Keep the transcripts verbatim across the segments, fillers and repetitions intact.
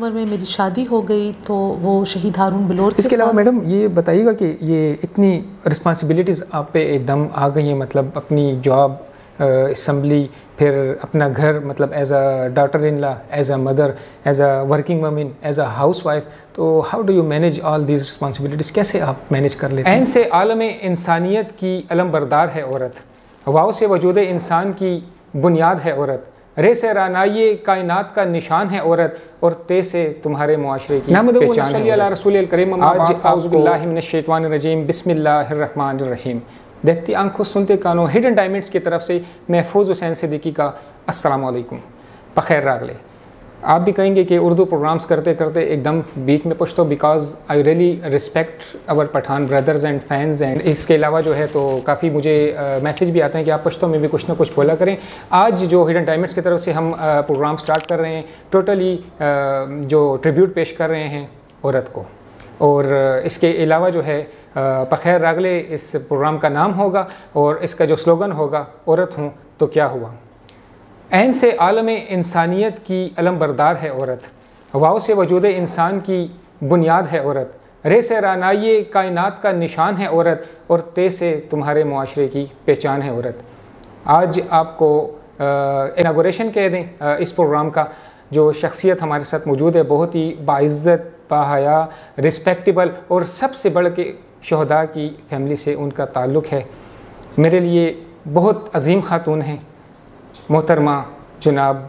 उम्र में मेरी शादी हो गई तो वो शहीद हारून बिलोर। इसके अलावा मैडम ये बताइएगा कि ये इतनी रिस्पॉन्सिबिलिटीज़ आप पे एकदम आ गई हैं, मतलब अपनी जॉब, असम्बली, फिर अपना घर, मतलब as a daughter in law, as a mother, as a working women, as a house wife, तो how do you manage all these responsibilities, कैसे आप मैनेज कर लेते हैं? ऐन से आलम इंसानियत की अलम बरदार है औरत, वाओ से वजूद इंसान की बुनियाद है औरत, रे से रानाई कायनात का निशान है औरत, और ते से तुम्हारे मुआशरे की पहचान है। अला रसूल करीम। आज औज़ुबिल्लाहि मिनश्शैतानिर्रजीम, बिस्मिल्लाहिर्रहमानिर्रहीम। देखती आंखों सुनते कानों हिडन डायमंड्स की तरफ से महफूज हुसैन सिद्दीकी का अस्सलाम वालेकुम, बखैर रागले। आप भी कहेंगे कि उर्दू प्रोग्राम्स करते करते एकदम बीच में पछतो, because I really respect our Pathan brothers and fans and इसके अलावा जो है तो काफ़ी मुझे मैसेज भी आते हैं कि आप पछतो में भी कुछ ना कुछ बोला करें। आज जो हिडन डायमंड्स की तरफ से हम प्रोग्राम स्टार्ट कर रहे हैं, टोटली जो ट्रिब्यूट पेश कर रहे हैं औरत को, और इसके अलावा जो है बखैर रागले इस प्रोग्राम का नाम होगा और इसका जो स्लोगन होगा औरत हूँ तो क्या हुआ। ऐन से आलम इंसानियत की अलम बरदार है औरत, वाओ से वजूद इंसान की बुनियाद है औरत, रे से रानाई कायनात का निशान है औरत, और ते से तुम्हारे मुआशरे की पहचान है औरत। आज आपको इनागोरेशन कह दें आ, इस प्रोग्राम का, जो शख्सियत हमारे साथ मौजूद है बहुत ही बाइज़्ज़त, बाहया, रिस्पेक्टेबल और सबसे बढ़ के शहदा की फैमिली से उनका ताल्लुक़ है। मेरे लिए बहुत अजीम खातून हैं मोहतरमा जनाब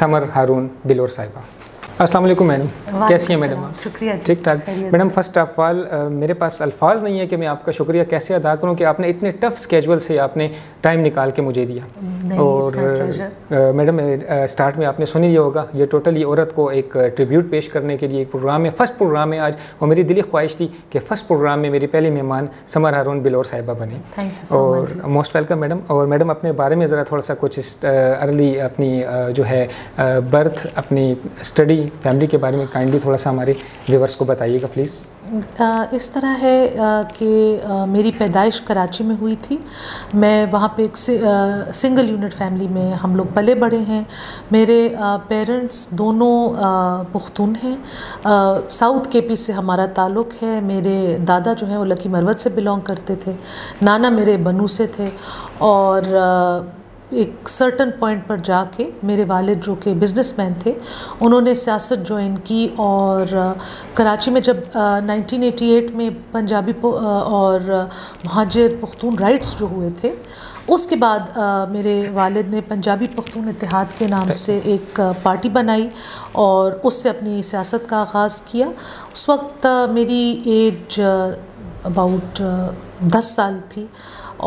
समर हारून बिलोर साहिबा। अस्सलाम वालेकुम मैडम, कैसी हैं मैडम? शुक्रिया, ठीक ठाक। मैडम फर्स्ट ऑफ ऑल मेरे पास अल्फाज नहीं है कि मैं आपका शुक्रिया कैसे अदा करूं कि आपने इतने टफ स्केड्यूल से आपने टाइम निकाल के मुझे दिया। और मैडम स्टार्ट में आपने सुन ही लिया होगा, ये टोटली औरत को एक ट्रिब्यूट पेश करने के लिए एक प्रोग्राम है, फ़र्स्ट प्रोग्राम है आज, और मेरी दिली ख्वाहिश थी कि फ़र्स्ट प्रोग्राम में मेरी पहली मेहमान समर हारून बिलोर साहिबा बने। और मोस्ट वेलकम मैडम। और मैडम अपने बारे में ज़रा थोड़ा सा कुछ अर्ली अपनी जो है बर्थ, अपनी स्टडी, फैमिली के बारे में काइंडली थोड़ा सा हमारे व्यूअर्स को बताइएगा प्लीज़। इस तरह है कि मेरी पैदाइश कराची में हुई थी, मैं वहाँ पे एक सि, आ, सिंगल यूनिट फैमिली में हम लोग पले बड़े हैं। मेरे पेरेंट्स दोनों पुख्तून हैं, साउथ केपी से हमारा ताल्लुक़ है। मेरे दादा जो हैं वो लकी मरवत से बिलोंग करते थे, नाना मेरे बनू से थे, और आ, एक सर्टन पॉइंट पर जाके मेरे वालिद जो के बिजनेसमैन थे उन्होंने सियासत ज्वाइन की, और कराची में जब नाइनटीन एटी एट में पंजाबी और महाजिर पख्तून राइट्स जो हुए थे उसके बाद आ, मेरे वालिद ने पंजाबी पख्तून इतिहाद के नाम से एक पार्टी बनाई और उससे अपनी सियासत का आगाज़ किया। उस वक्त मेरी एज अबाउट दस साल थी,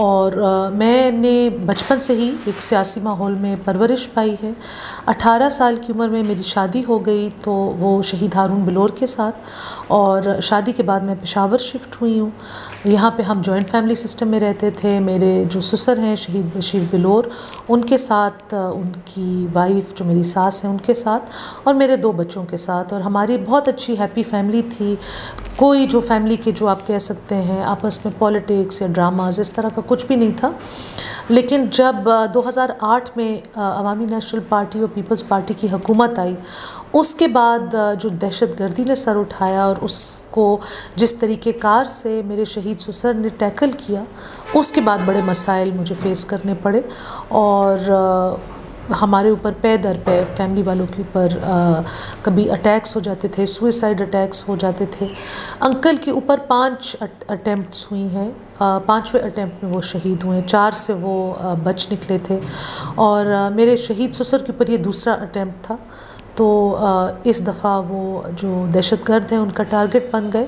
और आ, मैंने बचपन से ही एक सियासी माहौल में परवरिश पाई है। अठारह साल की उम्र में मेरी शादी हो गई तो वो शहीद हारून बिलोर के साथ, और शादी के बाद मैं पेशावर शिफ्ट हुई हूँ। यहाँ पे हम जॉइंट फैमिली सिस्टम में रहते थे। मेरे जो ससुर हैं शहीद बशीर बिलोर, उनके साथ, उनकी वाइफ जो मेरी सास हैं उनके साथ, और मेरे दो बच्चों के साथ, और हमारी बहुत अच्छी हैप्पी फैमिली थी। कोई जो फैमिली के जो आप कह सकते हैं आपस में पॉलिटिक्स या ड्रामाज इस तरह कुछ भी नहीं था। लेकिन जब दो हज़ार आठ में अवामी नेशनल पार्टी और पीपल्स पार्टी की हुकूमत आई, उसके बाद जो दहशतगर्दी ने सर उठाया और उसको जिस तरीके कार से मेरे शहीद ससुर ने टैकल किया, उसके बाद बड़े मसाइल मुझे फ़ेस करने पड़े, और हमारे ऊपर पे दर पे फैमिली वालों के ऊपर कभी अटैक्स हो जाते थे, सुइसाइड अटैक्स हो जाते थे। अंकल के ऊपर पांच अटैम्प्ट्स हुई हैं, पांचवें अटैम्प्ट में वो शहीद हुए, चार से वो बच निकले थे, और मेरे शहीद ससुर के ऊपर ये दूसरा अटैम्प्ट था। तो इस दफ़ा वो जो दहशतगर्द हैं उनका टारगेट बन गए।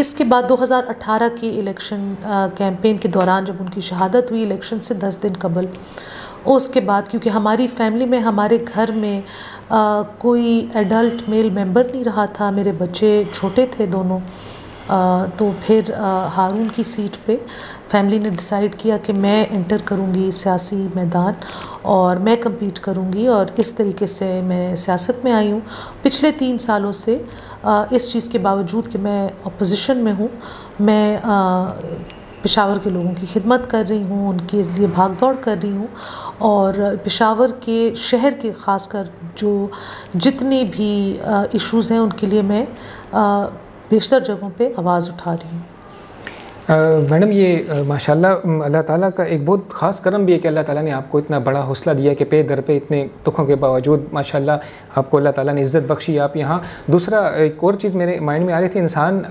इसके बाद दो हज़ार अठारह की इलेक्शन कैंपेन के दौरान जब उनकी शहादत हुई, इलेक्शन से दस दिन कबल, उसके बाद क्योंकि हमारी फैमिली में, हमारे घर में आ, कोई एडल्ट मेल मेंबर नहीं रहा था, मेरे बच्चे छोटे थे दोनों, आ, तो फिर आ, हारून की सीट पे फैमिली ने डिसाइड किया कि मैं इंटर करूँगी सियासी मैदान और मैं कम्पीट करूँगी, और इस तरीके से मैं सियासत में आई हूँ। पिछले तीन सालों से आ, इस चीज़ के बावजूद कि मैं अपोजिशन में हूँ, मैं आ, पेशावर के लोगों की खिदमत कर रही हूँ, उनके लिए भाग दौड़ कर रही हूँ और पेशावर के शहर के ख़ासकर जो जितने भी इश्यूज़ हैं उनके लिए मैं बेशतर जगहों पे आवाज़ उठा रही हूँ। मैडम ये माशाल्लाह अल्लाह ताला का एक बहुत ख़ास करम भी है कि अल्लाह ताला ने आपको इतना बड़ा हौसला दिया कि पे दर पे इतने दुखों के बावजूद माशाल्लाह आपको अल्लाह ताला ने इज़्ज़त बख्शी। आप यहाँ दूसरा एक और चीज़ मेरे माइंड में आ रही थी, इंसान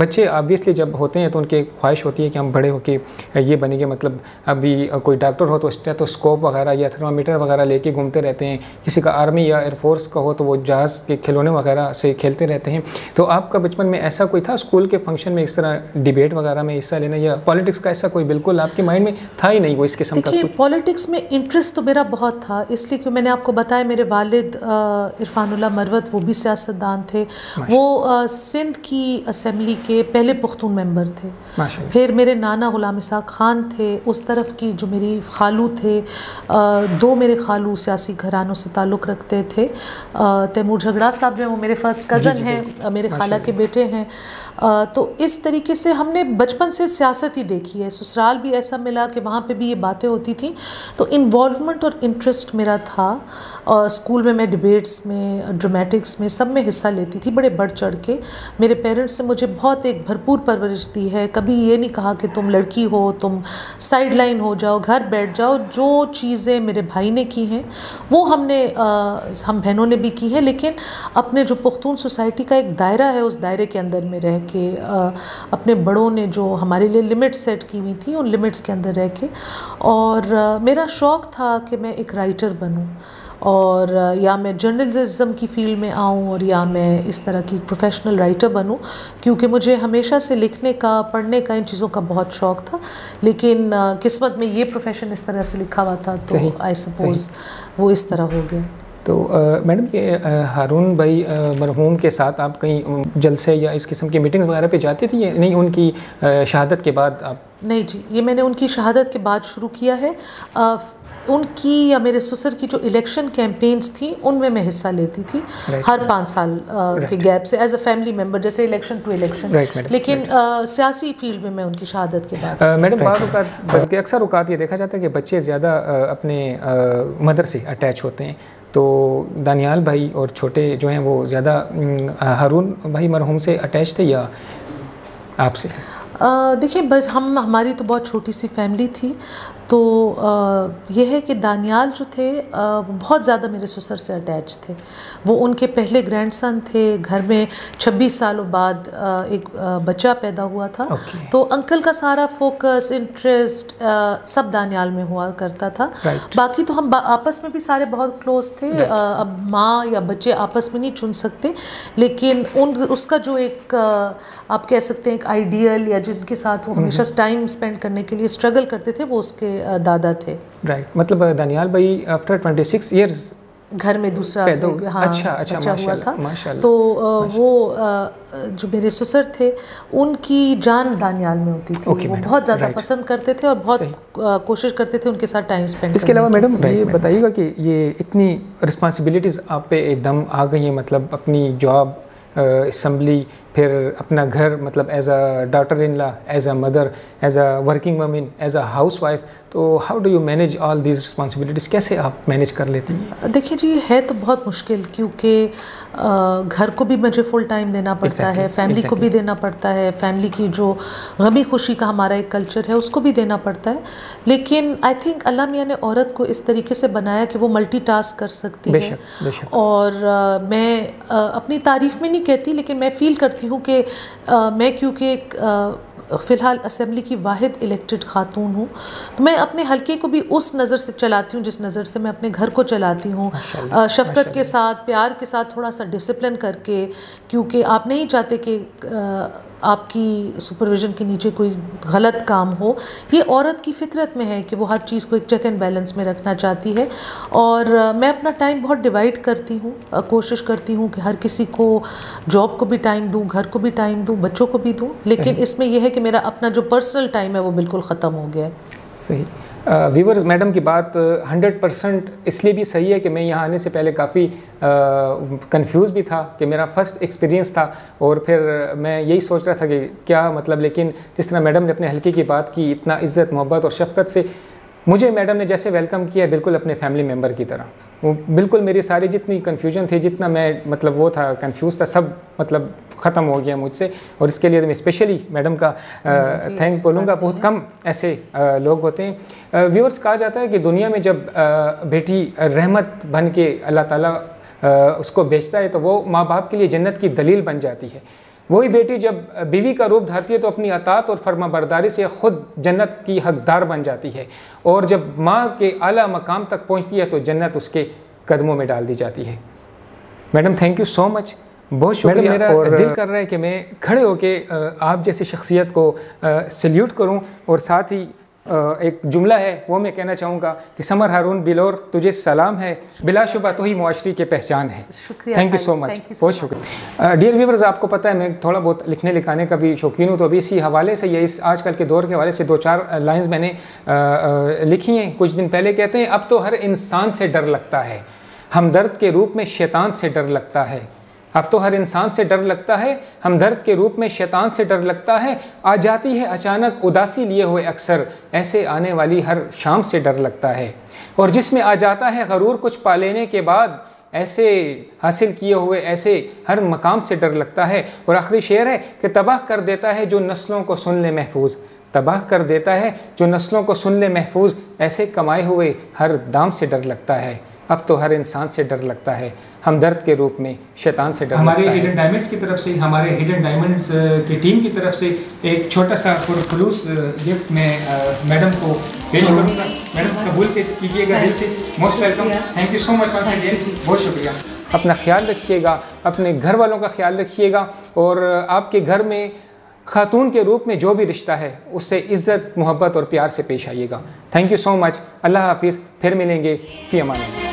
बच्चे ऑब्वियसली जब होते हैं तो उनकी एक ख्वाहिश होती है कि हम बड़े होकर ये बनेंगे, मतलब अभी कोई डॉक्टर हो तो स्टेथोस्कोप वगैरह या थर्मामीटर वगैरह लेके घूमते रहते हैं, किसी का आर्मी या एयरफोर्स का हो तो वो जहाज़ के खिलौने वगैरह से खेलते रहते हैं। तो आपका बचपन में ऐसा कोई था स्कूल के फंक्शन में इस तरह डिबेट वगैरह में हिस्सा लेना या पॉलिटिक्स का ऐसा कोई बिल्कुल आपके माइंड में था ही नहीं वो इस किस्म का? देखिए पॉलिटिक्स में इंटरेस्ट तो मेरा बहुत था, इसलिए कि मैंने आपको बताया मेरे वालिद इरफानुल्लाह मरवत वो भी सियासतदान थे, वो सिंध की असम्बली के पहले पुख्तून मेंबर थे। फिर मेरे नाना गुलाम इसा खान थे, उस तरफ की जो मेरी खालू थे, आ, दो मेरे खालू सियासी घरानों से ताल्लुक़ रखते थे। तैमूर झगड़ा साहब जो हैं वो मेरे फर्स्ट कज़न हैं, मेरे खाला के बेटे हैं। आ, तो इस तरीके से हमने बचपन से सियासत ही देखी है, ससुराल भी ऐसा मिला कि वहाँ पे भी ये बातें होती थी, तो इन्वॉल्वमेंट और इंटरेस्ट मेरा था। और स्कूल में मैं डिबेट्स में, ड्रामेटिक्स में, सब में हिस्सा लेती थी बड़े बढ़ चढ़ के। मेरे पेरेंट्स ने मुझे बहुत एक भरपूर परवरिश दी है, कभी ये नहीं कहा कि तुम लड़की हो, तुम साइड लाइन हो जाओ, घर बैठ जाओ। जो चीज़ें मेरे भाई ने की हैं वो हमने आ, हम बहनों ने भी की हैं, लेकिन अपने जो पुख्तून सोसाइटी का एक दायरा है उस दायरे के अंदर में रह के आ, अपने बड़ों ने जो हमारे लिए लिमिट सेट की हुई थी उन लिमिट्स के अंदर रह के। और आ, मेरा शौक़ था कि मैं एक राइटर बनूँ और या मैं जर्नलिज्म की फ़ील्ड में आऊं और या मैं इस तरह की प्रोफेशनल राइटर बनूं, क्योंकि मुझे हमेशा से लिखने का, पढ़ने का, इन चीज़ों का बहुत शौक़ था। लेकिन किस्मत में ये प्रोफेशन इस तरह से लिखा हुआ था तो आई सपोज़ वो इस तरह हो गया। तो मैडम ये हारून भाई मरहूम के साथ आप कहीं जलसे या इस किस्म की मीटिंग वगैरह पे जाती थी या नहीं? उनकी शहादत के बाद आप? नहीं जी, ये मैंने उनकी शहादत के बाद शुरू किया है। आ, उनकी या मेरे ससुर की जो इलेक्शन कैंपेन्स थी उनमें मैं हिस्सा लेती थी हर पाँच साल आ, के गैप से एज अ फैमिली मेंबर, जैसे इलेक्शन टू इलेक्शन। लेकिन सियासी फील्ड में मैं उनकी शहादत के बाद मैडम बाद अक्सर औकात ये देखा जाता है कि बच्चे ज़्यादा अपने मदर से अटैच होते हैं, तो दानियाल भाई और छोटे जो हैं वो ज़्यादा हारून भाई मरहूम से अटैच थे या आपसे? देखिए बस हम हमारी तो बहुत छोटी सी फैमिली थी, तो यह है कि दानियाल जो थे आ, बहुत ज़्यादा मेरे ससुर से अटैच थे। वो उनके पहले ग्रैंडसन थे, घर में छब्बीस सालों बाद आ, एक आ, बच्चा पैदा हुआ था। okay. तो अंकल का सारा फोकस, इंटरेस्ट सब दानियाल में हुआ करता था। right. बाकी तो हम बा, आपस में भी सारे बहुत क्लोज थे। right. आ, अब माँ या बच्चे आपस में नहीं चुन सकते, लेकिन उन उसका जो एक आ, आप कह सकते हैं एक आइडियल या जिनके साथ वो हमेशा टाइम स्पेंड करने के लिए स्ट्रगल करते थे वो उसके दादा थे। Right right. मतलब दानियाल भाई आफ्टर छब्बीस इयर्स घर में दूसरा हाँ, अच्छा अच्छा बच्चा हुआ था। तो वो जो मेरे ससुर थे उनकी जान दानियाल में होती थी। okay, वो बहुत ज़्यादा right. पसंद करते थे और बहुत कोशिश करते थे उनके साथ टाइम स्पेंड। इसके अलावा मैडम ये बताइएगा कि ये इतनी रिस्पॉन्सिबिलिटीज़ आप पे एकदम आ गई हैं, मतलब अपनी जॉब, असम्बली, फिर अपना घर, मतलब as a daughter in law, as a mother, as a working women, as a house wife, तो how do you manage all these responsibilities? कैसे आप मैनेज कर लेती हैं? देखिए जी है तो बहुत मुश्किल, क्योंकि घर को भी मुझे फुल टाइम देना पड़ता exactly, है, फैमिली exactly. को भी देना पड़ता है, फैमिली की जो गमी खुशी का हमारा एक कल्चर है उसको भी देना पड़ता है। लेकिन आई थिंक अल्लाह मियाँ ने औरत को इस तरीके से बनाया कि वो मल्टी टास्क कर सकती है। और uh, मैं uh, अपनी तारीफ़ में नहीं कहती, लेकिन मैं फ़ील करती हूँ कि uh, मैं क्योंकि एक uh, फ़िलहाल असेंबली की वाहिद इलेक्टेड खातून हूँ, तो मैं अपने हलके को भी उस नज़र से चलाती हूँ जिस नज़र से मैं अपने घर को चलाती हूँ, शफ़क़त के साथ, प्यार के साथ, थोड़ा सा डिसिप्लिन करके, क्योंकि आप नहीं चाहते कि आ, आपकी सुपरविज़न के नीचे कोई गलत काम हो। ये औरत की फ़ितरत में है कि वो हर चीज़ को एक चेक एंड बैलेंस में रखना चाहती है। और मैं अपना टाइम बहुत डिवाइड करती हूँ, कोशिश करती हूँ कि हर किसी को, जॉब को भी टाइम दूँ, घर को भी टाइम दूँ, बच्चों को भी दूँ, लेकिन इसमें यह है कि मेरा अपना जो पर्सनल टाइम है वो बिल्कुल ख़त्म हो गया है। सही। व्यूवर्स, मैडम की बात हंड्रेड परसेंट इसलिए भी सही है कि मैं यहाँ आने से पहले काफ़ी कंफ्यूज भी था कि मेरा फर्स्ट एक्सपीरियंस था और फिर मैं यही सोच रहा था कि क्या मतलब, लेकिन जिस तरह मैडम ने अपने हल्के की बात की इतना इज़्ज़त मोहब्बत और शफकत से, मुझे मैडम ने जैसे वेलकम किया बिल्कुल अपने फैमिली मेम्बर की तरह, वो बिल्कुल मेरी सारी जितनी कन्फ्यूजन थी, जितना मैं मतलब वो था कंफ्यूज था, सब मतलब ख़त्म हो गया मुझसे। और इसके लिए तो मैं स्पेशली मैडम का थैंक बोलूँगा। बहुत कम ऐसे आ, लोग होते हैं। व्यूअर्स, कहा जाता है कि दुनिया में जब आ, बेटी रहमत बन के अल्लाह ताला आ, उसको भेजता है तो वो माँ बाप के लिए जन्नत की दलील बन जाती है। वही बेटी जब बीवी का रूप धारती है तो अपनी अतात और फर्माबरदारी से ख़ुद जन्नत की हकदार बन जाती है, और जब माँ के आला मकाम तक पहुँचती है तो जन्नत उसके कदमों में डाल दी जाती है। Madam, thank you so much, बहुत शुक्रिया। मेरा और दिल कर रहा है कि मैं खड़े होके आप जैसी शख्सियत को सल्यूट करूं, और साथ ही एक जुमला है वो मैं कहना चाहूँगा कि समर हारून बिलोर, तुझे सलाम है, बिलाशुबा तो ही मुआशरे की पहचान है। शुक्रिया, थैंक यू सो मच, बहुत शुक्रिया। डियर व्यूवर्स, आपको पता है मैं थोड़ा बहुत लिखने लिखाने का भी शौकीन हूँ, तो अभी इसी हवाले से या इस आजकल के दौर के हवाले से दो चार लाइन्स मैंने आ, आ, लिखी हैं कुछ दिन पहले। कहते हैं, अब तो हर इंसान से डर लगता है, हमदर्द के रूप में शैतान से डर लगता है। अब तो हर इंसान से डर लगता है, हमदर्द के रूप में शैतान से डर लगता है। आ जाती है अचानक उदासी लिए हुए अक्सर, ऐसे आने वाली हर शाम से डर लगता है। और जिसमें आ जाता है गरूर कुछ पा लेने के बाद, ऐसे हासिल किए हुए ऐसे हर मकाम से डर लगता है। और आखिरी शेर है कि तबाह कर देता है जो नस्लों को सुन ले महफूज, तबाह कर देता है जो नस्लों को सुन ले महफूज, ऐसे कमाए हुए हर दाम से डर लगता है। अब तो हर इंसान से डर लगता है, हमदर्द के रूप में शैतान से डर हमारे लगता है। हिडन डायमंड्स की तरफ से, हमारे हिडन डायमंड्स की टीम की तरफ से एक छोटा सा पुरखलूस गिफ्ट मैं मैडम को पेश करूँगा। मैडम, कबूल कीजिएगा दिल से। Most welcome, thank you so much once again, बहुत शुक्रिया। अपना ख्याल रखिएगा, अपने घर वालों का ख्याल रखिएगा, और आपके घर में खातून के रूप में जो भी रिश्ता है उससे इज़्ज़त मोहब्बत और प्यार से पेश आइएगा। थैंक यू सो मच, अल्लाह हाफिज़, फिर मिलेंगे, फी अमान अल्लाह।